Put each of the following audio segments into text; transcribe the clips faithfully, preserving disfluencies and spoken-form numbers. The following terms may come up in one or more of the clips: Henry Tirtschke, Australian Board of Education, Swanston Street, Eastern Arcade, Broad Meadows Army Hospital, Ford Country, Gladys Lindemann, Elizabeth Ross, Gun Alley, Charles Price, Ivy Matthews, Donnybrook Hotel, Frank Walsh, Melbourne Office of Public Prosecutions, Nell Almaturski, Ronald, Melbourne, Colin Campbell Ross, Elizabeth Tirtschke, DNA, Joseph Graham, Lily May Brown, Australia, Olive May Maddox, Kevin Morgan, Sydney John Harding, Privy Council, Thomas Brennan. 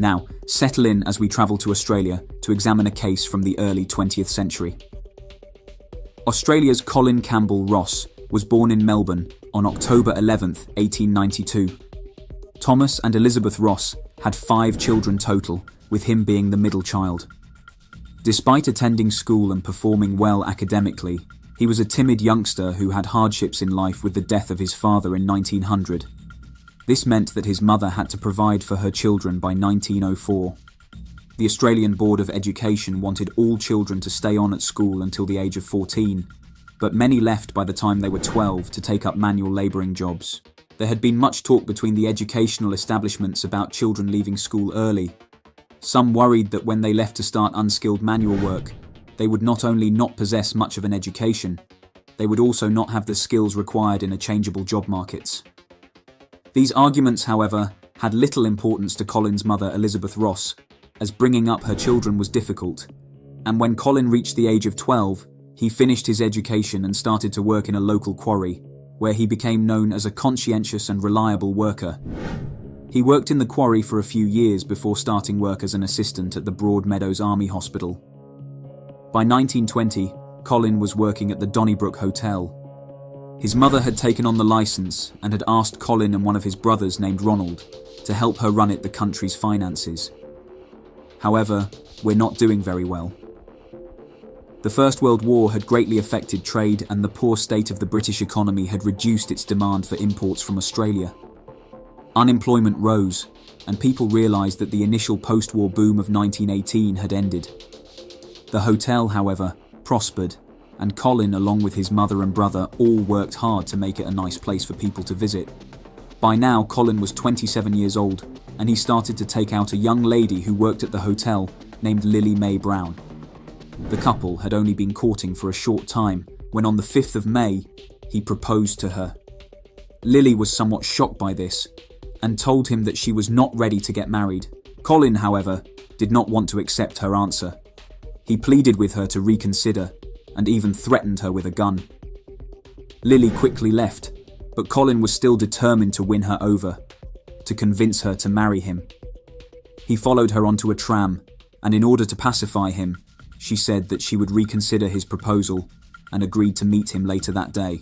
Now, settle in as we travel to Australia to examine a case from the early twentieth century. Australia's Colin Campbell Ross was born in Melbourne on October eleventh, eighteen ninety-two. Thomas and Elizabeth Ross had five children total, with him being the middle child. Despite attending school and performing well academically, he was a timid youngster who had hardships in life with the death of his father in nineteen hundred. This meant that his mother had to provide for her children by nineteen oh four. The Australian Board of Education wanted all children to stay on at school until the age of fourteen, but many left by the time they were twelve to take up manual labouring jobs. There had been much talk between the educational establishments about children leaving school early. Some worried that when they left to start unskilled manual work, they would not only not possess much of an education, they would also not have the skills required in a changeable job markets. These arguments, however, had little importance to Colin's mother, Elizabeth Ross, as bringing up her children was difficult, and when Colin reached the age of twelve, he finished his education and started to work in a local quarry, where he became known as a conscientious and reliable worker. He worked in the quarry for a few years before starting work as an assistant at the Broad Meadows Army Hospital. By nineteen twenty, Colin was working at the Donnybrook Hotel. His mother had taken on the licence and had asked Colin and one of his brothers named Ronald to help her run it the country's finances. However, we're not doing very well. The First World War had greatly affected trade and the poor state of the British economy had reduced its demand for imports from Australia. Unemployment rose, and people realised that the initial post-war boom of nineteen eighteen had ended. The hotel, however, prospered, and Colin, along with his mother and brother, all worked hard to make it a nice place for people to visit. By now, Colin was twenty-seven years old, and he started to take out a young lady who worked at the hotel named Lily May Brown. The couple had only been courting for a short time when on the fifth of May, he proposed to her. Lily was somewhat shocked by this and told him that she was not ready to get married. Colin, however, did not want to accept her answer. He pleaded with her to reconsider and even threatened her with a gun. Lily quickly left, but Colin was still determined to win her over, to convince her to marry him. He followed her onto a tram, and in order to pacify him, she said that she would reconsider his proposal and agreed to meet him later that day.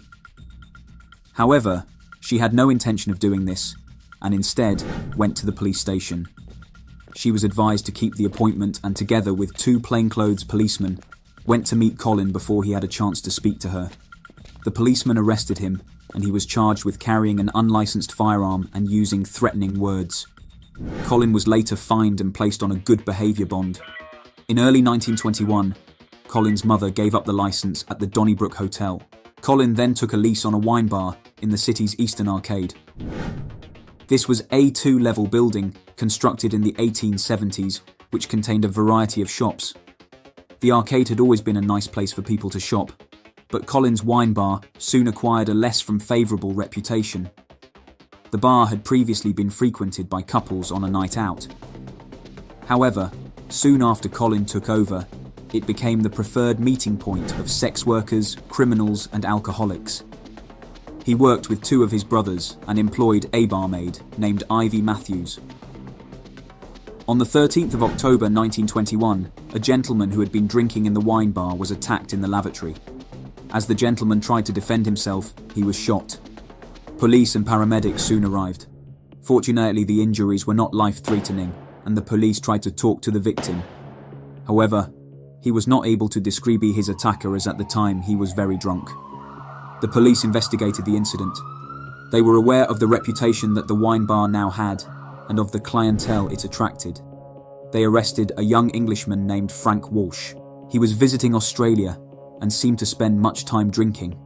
However, she had no intention of doing this and instead went to the police station. She was advised to keep the appointment and together with two plainclothes policemen went to meet Colin before he had a chance to speak to her. The policemen arrested him and he was charged with carrying an unlicensed firearm and using threatening words. Colin was later fined and placed on a good behaviour bond. In early nineteen twenty-one, Colin's mother gave up the licence at the Donnybrook Hotel. Colin then took a lease on a wine bar in the city's Eastern Arcade. This was a two-level building constructed in the eighteen seventies, which contained a variety of shops. The arcade had always been a nice place for people to shop, but Colin's wine bar soon acquired a less from favourable reputation. The bar had previously been frequented by couples on a night out. However, soon after Colin took over, it became the preferred meeting point of sex workers, criminals and alcoholics. He worked with two of his brothers and employed a barmaid named Ivy Matthews. On the thirteenth of October nineteen twenty-one, a gentleman who had been drinking in the wine bar was attacked in the lavatory. As the gentleman tried to defend himself, he was shot. Police and paramedics soon arrived. Fortunately, the injuries were not life-threatening, and the police tried to talk to the victim. However, he was not able to describe his attacker as at the time he was very drunk. The police investigated the incident. They were aware of the reputation that the wine bar now had and of the clientele it attracted. They arrested a young Englishman named Frank Walsh. He was visiting Australia and seemed to spend much time drinking.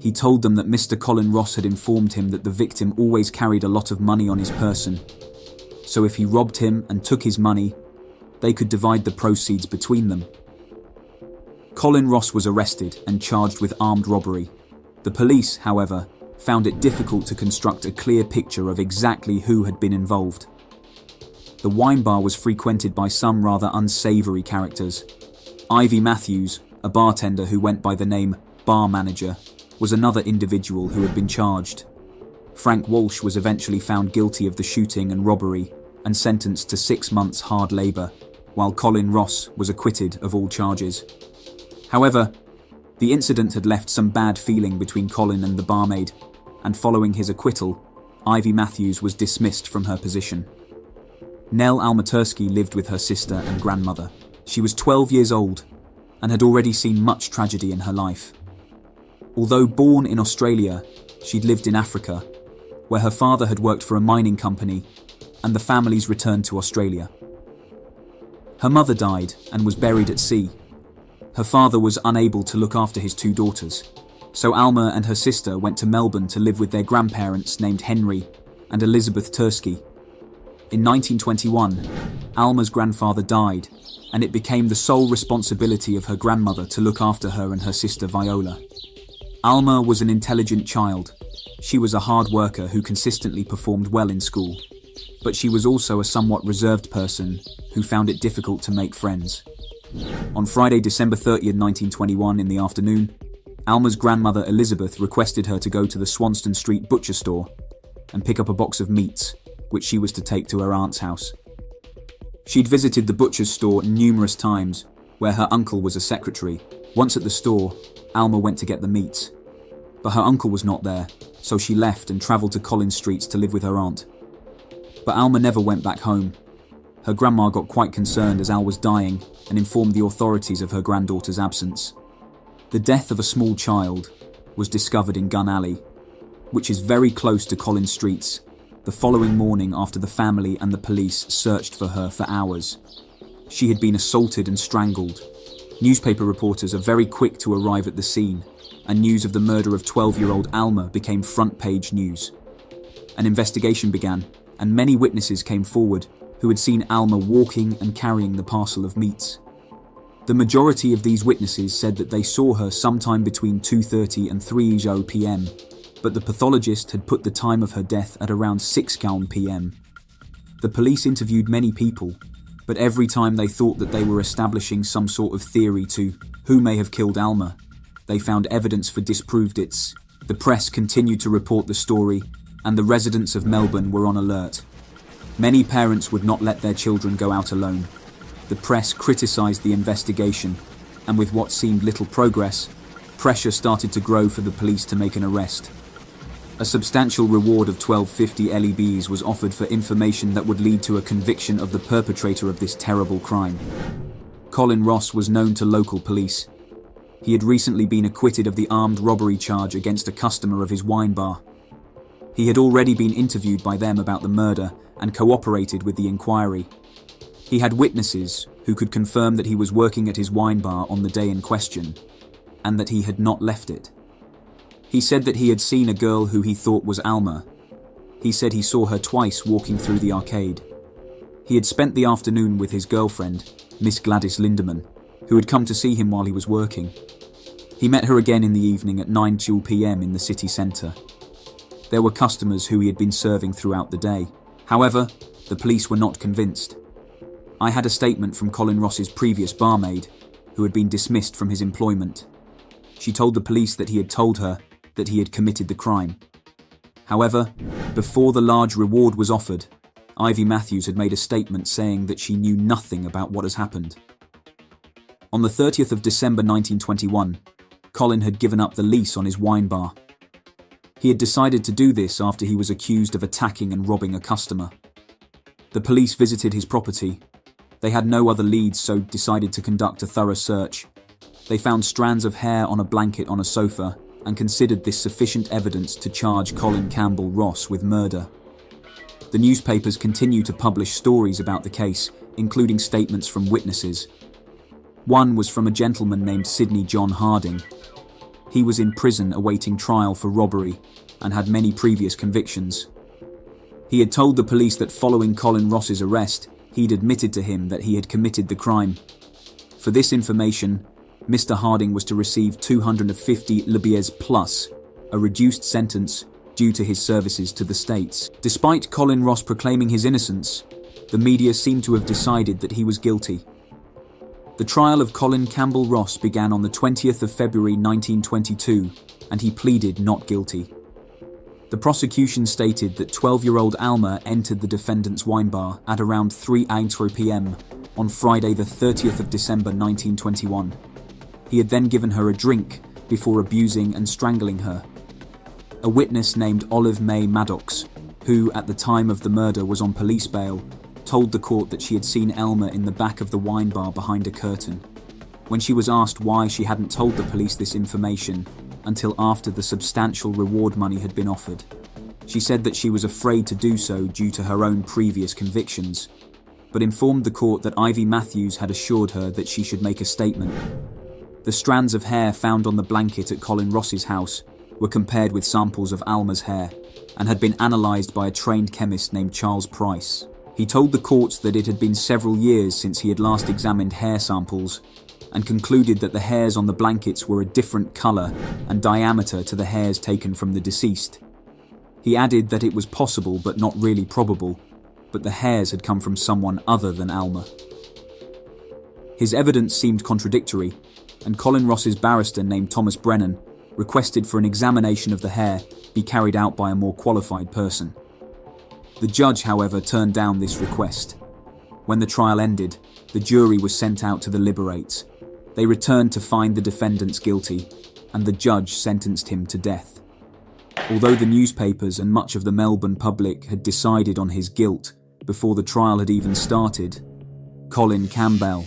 He told them that Mister Colin Ross had informed him that the victim always carried a lot of money on his person. So if he robbed him and took his money, they could divide the proceeds between them. Colin Ross was arrested and charged with armed robbery. The police, however, found it difficult to construct a clear picture of exactly who had been involved. The wine bar was frequented by some rather unsavoury characters. Ivy Matthews, a bartender who went by the name Bar Manager, was another individual who had been charged. Frank Walsh was eventually found guilty of the shooting and robbery and sentenced to six months hard labour, while Colin Ross was acquitted of all charges. However, the incident had left some bad feeling between Colin and the barmaid, and following his acquittal, Ivy Matthews was dismissed from her position. Nell Almaturski lived with her sister and grandmother. She was twelve years old and had already seen much tragedy in her life. Although born in Australia, she'd lived in Africa, where her father had worked for a mining company, and the families returned to Australia. Her mother died and was buried at sea. Her father was unable to look after his two daughters, so Alma and her sister went to Melbourne to live with their grandparents named Henry and Elizabeth Tirtschke. In nineteen twenty-one, Alma's grandfather died, and it became the sole responsibility of her grandmother to look after her and her sister Viola. Alma was an intelligent child. She was a hard worker who consistently performed well in school, but she was also a somewhat reserved person who found it difficult to make friends. On Friday, December thirtieth, nineteen twenty-one, in the afternoon, Alma's grandmother Elizabeth requested her to go to the Swanston Street butcher store and pick up a box of meats, which she was to take to her aunt's house. She'd visited the butcher's store numerous times, where her uncle was a secretary. Once at the store, Alma went to get the meats, but her uncle was not there, so she left and travelled to Collins Street to live with her aunt. But Alma never went back home. Her grandma got quite concerned as Al was dying and informed the authorities of her granddaughter's absence. The death of a small child was discovered in Gun Alley, which is very close to Collins Street, the following morning after the family and the police searched for her for hours. She had been assaulted and strangled. Newspaper reporters are very quick to arrive at the scene, and news of the murder of twelve-year-old Alma became front-page news. An investigation began, and many witnesses came forward who had seen Alma walking and carrying the parcel of meats. The majority of these witnesses said that they saw her sometime between two thirty and three p m, but the pathologist had put the time of her death at around six p m. The police interviewed many people, but every time they thought that they were establishing some sort of theory to who may have killed Alma, they found evidence for disproved it. The press continued to report the story, and the residents of Melbourne were on alert. Many parents would not let their children go out alone. The press criticised the investigation, and with what seemed little progress, pressure started to grow for the police to make an arrest. A substantial reward of twelve fifty L E Bs was offered for information that would lead to a conviction of the perpetrator of this terrible crime. Colin Ross was known to local police. He had recently been acquitted of the armed robbery charge against a customer of his wine bar. He had already been interviewed by them about the murder and cooperated with the inquiry. He had witnesses who could confirm that he was working at his wine bar on the day in question, and that he had not left it. He said that he had seen a girl who he thought was Alma. He said he saw her twice walking through the arcade. He had spent the afternoon with his girlfriend, Miss Gladys Lindemann, who had come to see him while he was working. He met her again in the evening at nine p m in the city centre. There were customers who he had been serving throughout the day. However, the police were not convinced. I had a statement from Colin Ross's previous barmaid, who had been dismissed from his employment. She told the police that he had told her that he had committed the crime. However, before the large reward was offered, Ivy Matthews had made a statement saying that she knew nothing about what has happened. On the thirtieth of December nineteen twenty-one, Colin had given up the lease on his wine bar. He had decided to do this after he was accused of attacking and robbing a customer. The police visited his property. They had no other leads, so decided to conduct a thorough search. They found strands of hair on a blanket on a sofa and considered this sufficient evidence to charge Colin Campbell Ross with murder. The newspapers continue to publish stories about the case, including statements from witnesses. One was from a gentleman named Sydney John Harding. He was in prison awaiting trial for robbery and had many previous convictions. He had told the police that following Colin Ross's arrest, he'd admitted to him that he had committed the crime. For this information, Mister Harding was to receive two hundred fifty L E Bs plus, a reduced sentence due to his services to the states. Despite Colin Ross proclaiming his innocence, the media seemed to have decided that he was guilty. The trial of Colin Campbell Ross began on the twentieth of February nineteen twenty-two, and he pleaded not guilty. The prosecution stated that twelve-year-old Alma entered the defendant's wine bar at around three A M on Friday the thirtieth of December nineteen twenty-one. He had then given her a drink before abusing and strangling her. A witness named Olive May Maddox, who at the time of the murder was on police bail, told the court that she had seen Alma in the back of the wine bar behind a curtain. When she was asked why she hadn't told the police this information until after the substantial reward money had been offered, she said that she was afraid to do so due to her own previous convictions, but informed the court that Ivy Matthews had assured her that she should make a statement. The strands of hair found on the blanket at Colin Ross's house were compared with samples of Alma's hair and had been analysed by a trained chemist named Charles Price. He told the courts that it had been several years since he had last examined hair samples and concluded that the hairs on the blankets were a different colour and diameter to the hairs taken from the deceased. He added that it was possible but not really probable, but the hairs had come from someone other than Alma. His evidence seemed contradictory, and Colin Ross's barrister named Thomas Brennan requested for an examination of the hair be carried out by a more qualified person. The judge, however, turned down this request. When the trial ended, the jury was sent out to the liberates. They returned to find the defendants guilty, and the judge sentenced him to death. Although the newspapers and much of the Melbourne public had decided on his guilt before the trial had even started, Colin Campbell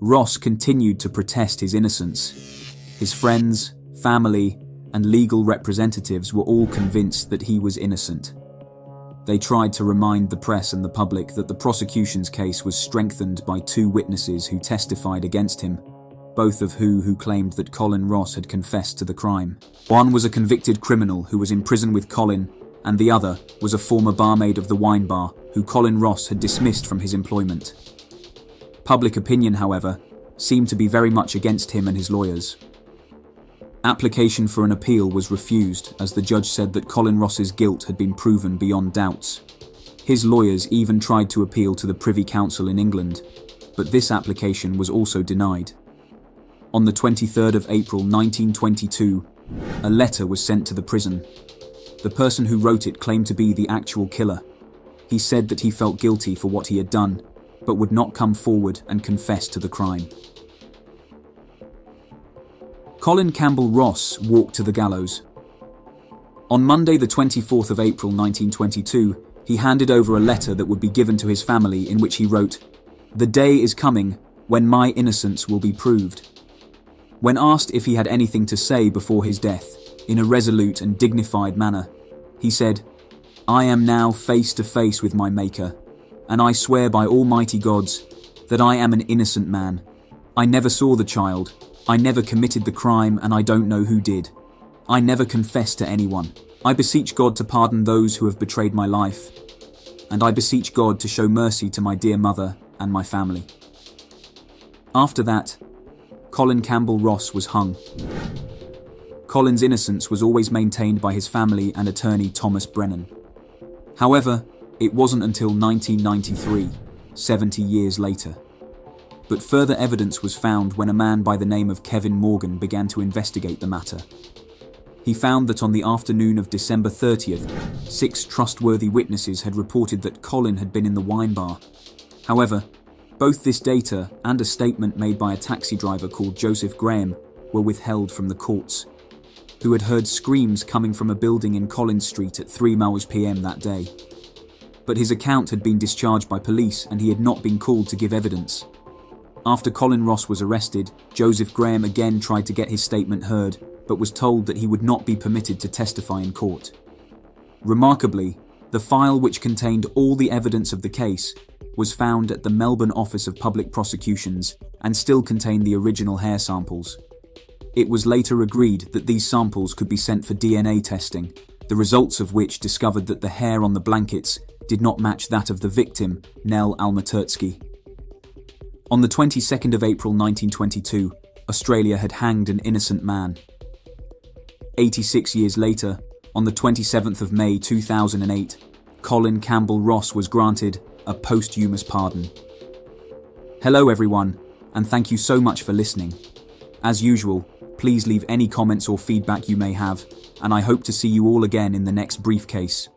Ross continued to protest his innocence. His friends, family, and legal representatives were all convinced that he was innocent. They tried to remind the press and the public that the prosecution's case was strengthened by two witnesses who testified against him, both of who who claimed that Colin Ross had confessed to the crime. One was a convicted criminal who was in prison with Colin, and the other was a former barmaid of the wine bar who Colin Ross had dismissed from his employment. Public opinion, however, seemed to be very much against him and his lawyers. Application for an appeal was refused, as the judge said that Colin Ross's guilt had been proven beyond doubts. His lawyers even tried to appeal to the Privy Council in England, but this application was also denied. On the twenty-third of April nineteen twenty-two, a letter was sent to the prison. The person who wrote it claimed to be the actual killer. He said that he felt guilty for what he had done, but would not come forward and confess to the crime. Colin Campbell Ross walked to the gallows. On Monday the twenty-fourth of April nineteen twenty-two, he handed over a letter that would be given to his family, in which he wrote, "The day is coming when my innocence will be proved." When asked if he had anything to say before his death, in a resolute and dignified manner, he said, "I am now face to face with my Maker, and I swear by almighty gods that I am an innocent man. I never saw the child, I never committed the crime, and I don't know who did. I never confessed to anyone. I beseech God to pardon those who have betrayed my life, and I beseech God to show mercy to my dear mother and my family." After that, Colin Campbell Ross was hung. Colin's innocence was always maintained by his family and attorney Thomas Brennan. However, it wasn't until nineteen ninety-three, seventy years later, but further evidence was found when a man by the name of Kevin Morgan began to investigate the matter. He found that on the afternoon of December thirtieth, six trustworthy witnesses had reported that Colin had been in the wine bar. However, both this data and a statement made by a taxi driver called Joseph Graham were withheld from the courts, who had heard screams coming from a building in Collins Street at three p m that day. But his account had been discharged by police and he had not been called to give evidence. After Colin Ross was arrested, Joseph Graham again tried to get his statement heard, but was told that he would not be permitted to testify in court. Remarkably, the file which contained all the evidence of the case was found at the Melbourne Office of Public Prosecutions and still contained the original hair samples. It was later agreed that these samples could be sent for D N A testing, the results of which discovered that the hair on the blankets did not match that of the victim, Nell Almaturski. On the twenty-second of April nineteen twenty-two, Australia had hanged an innocent man. eighty-six years later, on the twenty-seventh of May two thousand eight, Colin Campbell Ross was granted a posthumous pardon. Hello everyone, and thank you so much for listening. As usual, Please leave any comments or feedback you may have, and I hope to see you all again in the next briefcase.